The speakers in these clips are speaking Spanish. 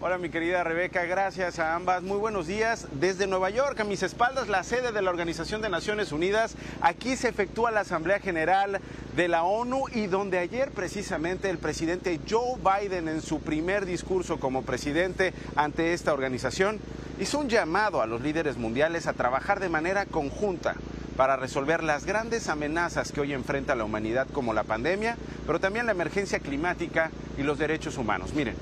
Hola mi querida Rebeca, gracias a ambas. Muy buenos días desde Nueva York, a mis espaldas la sede de la Organización de Naciones Unidas. Aquí se efectúa la Asamblea General de la ONU y donde ayer precisamente el presidente Joe Biden en su primer discurso como presidente ante esta organización hizo un llamado a los líderes mundiales a trabajar de manera conjunta para resolver las grandes amenazas que hoy enfrenta la humanidad como la pandemia, pero también la emergencia climática y los derechos humanos. Miren.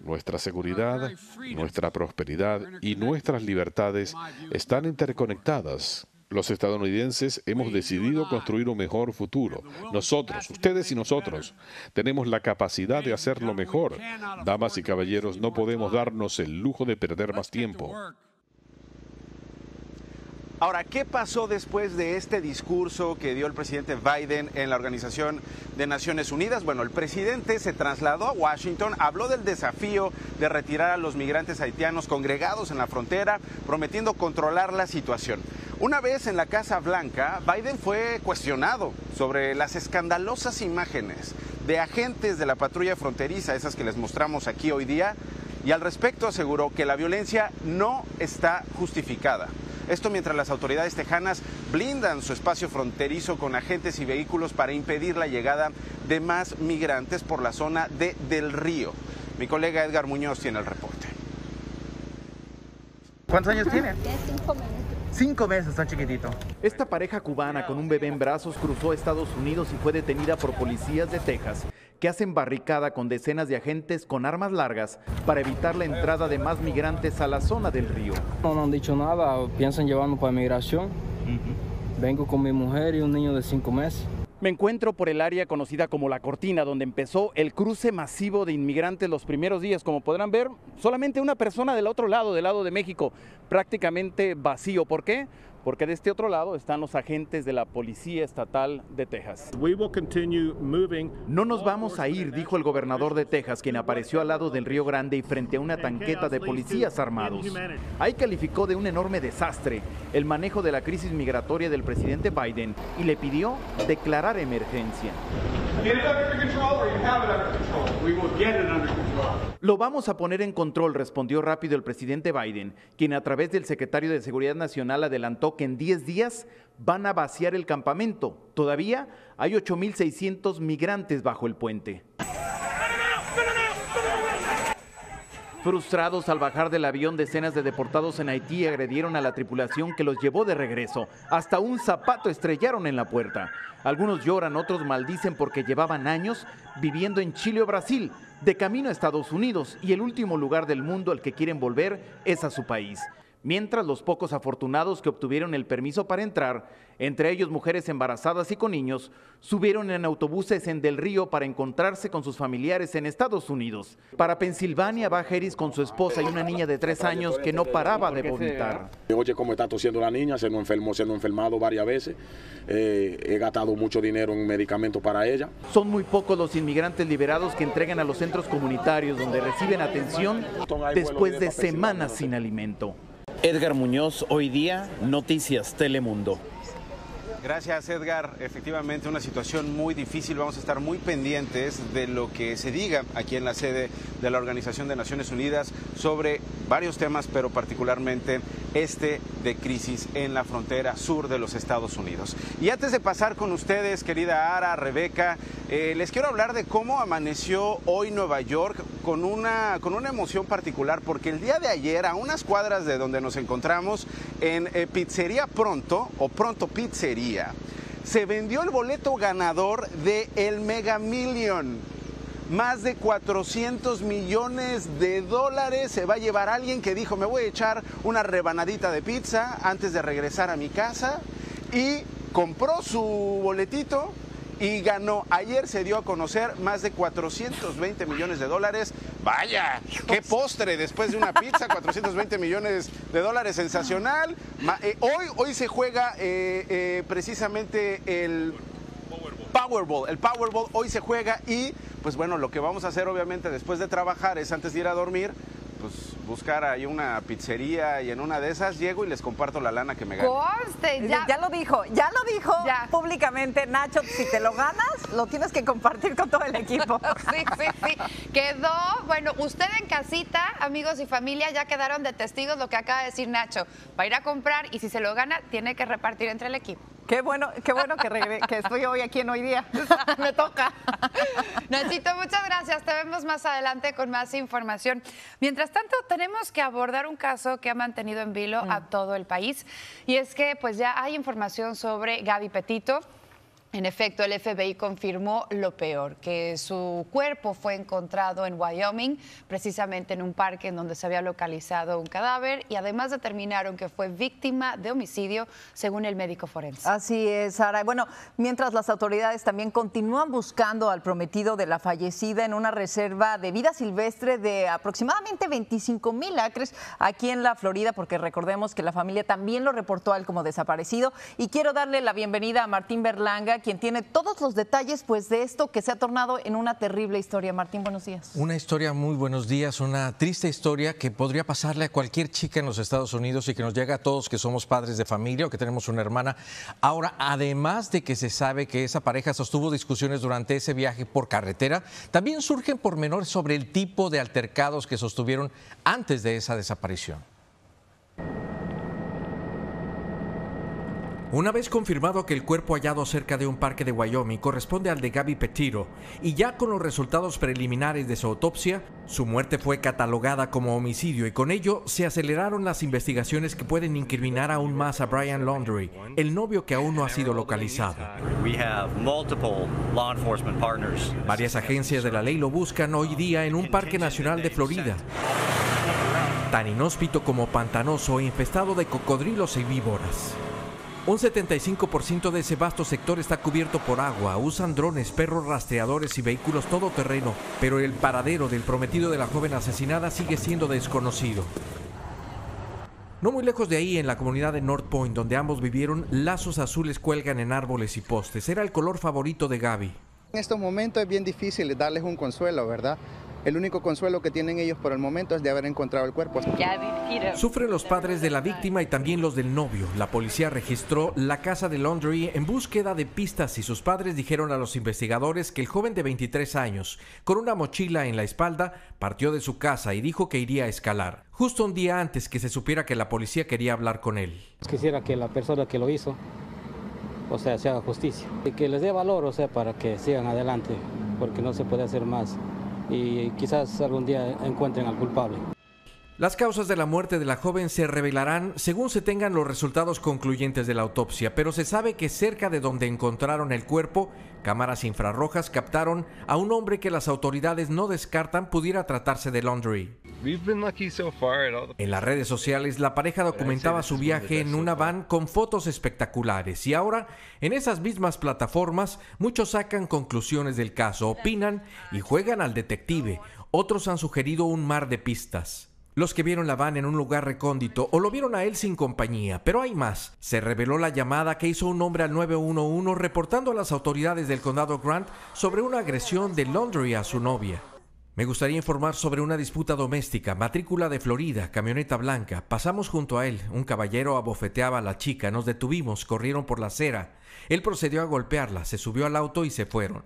Nuestra seguridad, nuestra prosperidad y nuestras libertades están interconectadas. Los estadounidenses hemos decidido construir un mejor futuro. Nosotros, ustedes y nosotros, tenemos la capacidad de hacerlo mejor. Damas y caballeros, no podemos darnos el lujo de perder más tiempo. Ahora, ¿qué pasó después de este discurso que dio el presidente Biden en la Organización de Naciones Unidas? Bueno, el presidente se trasladó a Washington, habló del desafío de retirar a los migrantes haitianos congregados en la frontera, prometiendo controlar la situación. Una vez en la Casa Blanca, Biden fue cuestionado sobre las escandalosas imágenes de agentes de la patrulla fronteriza, esas que les mostramos aquí hoy día, y al respecto aseguró que la violencia no está justificada. Esto mientras las autoridades tejanas blindan su espacio fronterizo con agentes y vehículos para impedir la llegada de más migrantes por la zona de Del Río. Mi colega Edgar Muñoz tiene el reporte. ¿Cuántos años tiene? 5 meses. 5 meses, tan chiquitito. Esta pareja cubana con un bebé en brazos cruzó Estados Unidos y fue detenida por policías de Texas, que hacen barricada con decenas de agentes con armas largas para evitar la entrada de más migrantes a la zona del río. No han dicho nada, piensan llevarnos para migración. Vengo con mi mujer y un niño de 5 meses. Me encuentro por el área conocida como La Cortina, donde empezó el cruce masivo de inmigrantes los primeros días. Como podrán ver, solamente una persona del otro lado, del lado de México, prácticamente vacío. ¿Por qué? Porque de este otro lado están los agentes de la Policía Estatal de Texas. No nos vamos a ir, dijo el gobernador de Texas, quien apareció al lado del Río Grande y frente a una tanqueta de policías armados. Ahí calificó de un enorme desastre el manejo de la crisis migratoria del presidente Biden y le pidió declarar emergencia. Lo vamos a poner en control, respondió rápido el presidente Biden, quien a través del secretario de Seguridad Nacional adelantó que en 10 días van a vaciar el campamento. Todavía hay 8,600 migrantes bajo el puente. Frustrados al bajar del avión, decenas de deportados en Haití agredieron a la tripulación que los llevó de regreso. Hasta un zapato estrellaron en la puerta. Algunos lloran, otros maldicen porque llevaban años viviendo en Chile o Brasil, de camino a Estados Unidos, y el último lugar del mundo al que quieren volver es a su país. Mientras los pocos afortunados que obtuvieron el permiso para entrar, entre ellos mujeres embarazadas y con niños, subieron en autobuses en Del Río para encontrarse con sus familiares en Estados Unidos. Para Pensilvania va Heris con su esposa y una niña de 3 años que no paraba de vomitar. Oye, cómo está tosiendo la niña, se nos ha enfermado varias veces, he gastado mucho dinero en medicamentos para ella. Son muy pocos los inmigrantes liberados que entregan a los centros comunitarios donde reciben atención después de semanas sin alimento. Edgar Muñoz, hoy día, Noticias Telemundo. Gracias, Edgar. Efectivamente, una situación muy difícil. Vamos a estar muy pendientes de lo que se diga aquí en la sede de la Organización de Naciones Unidas sobre varios temas, pero particularmente este de crisis en la frontera sur de los Estados Unidos. Y antes de pasar con ustedes, querida Ara, Rebeca, les quiero hablar de cómo amaneció hoy Nueva York con una emoción particular, porque el día de ayer, a unas cuadras de donde nos encontramos, en Pizzería Pronto, o Pronto Pizzería, se vendió el boleto ganador de el Mega Million. Más de $400 millones se va a llevar alguien que dijo: me voy a echar una rebanadita de pizza antes de regresar a mi casa, y compró su boletito y ganó. Ayer se dio a conocer más de $420 millones. Vaya, qué postre después de una pizza, $420 millones, sensacional. Hoy se juega precisamente el Powerball. El Powerball hoy se juega y, pues bueno, lo que vamos a hacer obviamente después de trabajar es, antes de ir a dormir, pues buscar ahí una pizzería y en una de esas llego y les comparto la lana que me gane. Conste, ya lo dijo públicamente, Nacho, si te lo ganas, lo tienes que compartir con todo el equipo. Sí, sí, sí. Quedó, bueno, usted en casita, amigos y familia, ya quedaron de testigos lo que acaba de decir Nacho. Va a ir a comprar y si se lo gana, tiene que repartir entre el equipo. Qué bueno que estoy hoy aquí en Hoy Día. Me toca. Nachito, muchas gracias. Te vemos más adelante con más información. Mientras tanto, tenemos que abordar un caso que ha mantenido en vilo a todo el país. Y es que pues ya hay información sobre Gabby Petito. En efecto, el FBI confirmó lo peor, que su cuerpo fue encontrado en Wyoming, precisamente en un parque en donde se había localizado un cadáver, y además determinaron que fue víctima de homicidio, según el médico forense. Así es, Sara. Bueno, mientras las autoridades también continúan buscando al prometido de la fallecida en una reserva de vida silvestre de aproximadamente 25,000 acres aquí en la Florida, porque recordemos que la familia también lo reportó a él como desaparecido. Y quiero darle la bienvenida a Martín Berlanga, quien tiene todos los detalles pues de esto que se ha tornado en una terrible historia. Martín, buenos días. Una historia, muy buenos días, una triste historia que podría pasarle a cualquier chica en los Estados Unidos y que nos llega a todos que somos padres de familia o que tenemos una hermana. Ahora, además de que se sabe que esa pareja sostuvo discusiones durante ese viaje por carretera, también surgen pormenores sobre el tipo de altercados que sostuvieron antes de esa desaparición. Una vez confirmado que el cuerpo hallado cerca de un parque de Wyoming corresponde al de Gabby Petito y ya con los resultados preliminares de su autopsia, su muerte fue catalogada como homicidio y con ello se aceleraron las investigaciones que pueden incriminar aún más a Brian Laundrie, el novio que aún no ha sido localizado. Varias agencias de la ley lo buscan hoy día en un parque nacional de Florida, tan inhóspito como pantanoso e infestado de cocodrilos y víboras. Un 75% de ese vasto sector está cubierto por agua, usan drones, perros rastreadores y vehículos todoterreno, pero el paradero del prometido de la joven asesinada sigue siendo desconocido. No muy lejos de ahí, en la comunidad de North Point, donde ambos vivieron, lazos azules cuelgan en árboles y postes. Era el color favorito de Gabby. En estos momentos es bien difícil darles un consuelo, ¿verdad? El único consuelo que tienen ellos por el momento es de haber encontrado el cuerpo. Sufren los padres de la víctima y también los del novio. La policía registró la casa de Laundrie en búsqueda de pistas y sus padres dijeron a los investigadores que el joven de 23 años, con una mochila en la espalda, partió de su casa y dijo que iría a escalar, justo un día antes que se supiera que la policía quería hablar con él. Quisiera que la persona que lo hizo, o sea, se haga justicia y que les dé valor, o sea, para que sigan adelante, porque no se puede hacer más. Y quizás algún día encuentren al culpable. Las causas de la muerte de la joven se revelarán según se tengan los resultados concluyentes de la autopsia, pero se sabe que cerca de donde encontraron el cuerpo, cámaras infrarrojas captaron a un hombre que las autoridades no descartan pudiera tratarse de Laundrie. En las redes sociales, la pareja documentaba su viaje en una van con fotos espectaculares y ahora, en esas mismas plataformas, muchos sacan conclusiones del caso, opinan y juegan al detective. Otros han sugerido un mar de pistas. Los que vieron la van en un lugar recóndito o lo vieron a él sin compañía, pero hay más. Se reveló la llamada que hizo un hombre al 911 reportando a las autoridades del condado Grant sobre una agresión de Laundrie a su novia. Me gustaría informar sobre una disputa doméstica, matrícula de Florida, camioneta blanca. Pasamos junto a él, un caballero abofeteaba a la chica, nos detuvimos, corrieron por la acera. Él procedió a golpearla, se subió al auto y se fueron.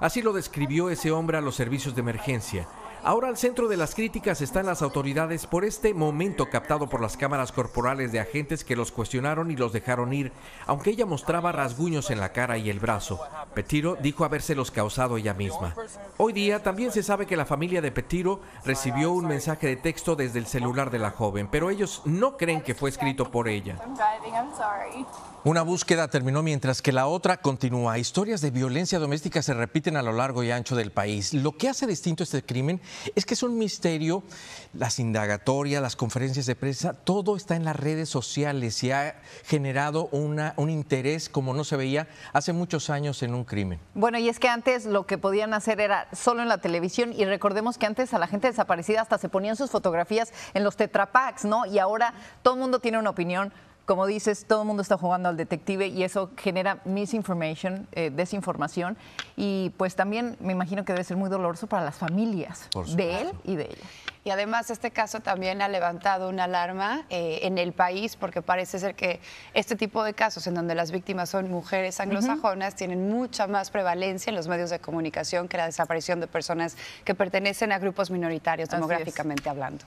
Así lo describió ese hombre a los servicios de emergencia. Ahora al centro de las críticas están las autoridades por este momento captado por las cámaras corporales de agentes que los cuestionaron y los dejaron ir, aunque ella mostraba rasguños en la cara y el brazo. Petito dijo habérselos causado ella misma. Hoy día también se sabe que la familia de Petito recibió un mensaje de texto desde el celular de la joven, pero ellos no creen que fue escrito por ella. Una búsqueda terminó mientras que la otra continúa. Historias de violencia doméstica se repiten a lo largo y ancho del país. Lo que hace distinto este crimen es que es un misterio. Las indagatorias, las conferencias de prensa, todo está en las redes sociales y ha generado un interés como no se veía hace muchos años en un crimen. Bueno, y es que antes lo que podían hacer era solo en la televisión y recordemos que antes a la gente desaparecida hasta se ponían sus fotografías en los Tetra Paks, ¿no? Y ahora todo el mundo tiene una opinión como dices, todo el mundo está jugando al detective y eso genera misinformation, desinformación. Y pues también me imagino que debe ser muy doloroso para las familias de él y de ella. Y además este caso también ha levantado una alarma en el país, porque parece ser que este tipo de casos en donde las víctimas son mujeres anglosajonas tienen mucha más prevalencia en los medios de comunicación que la desaparición de personas que pertenecen a grupos minoritarios demográficamente hablando.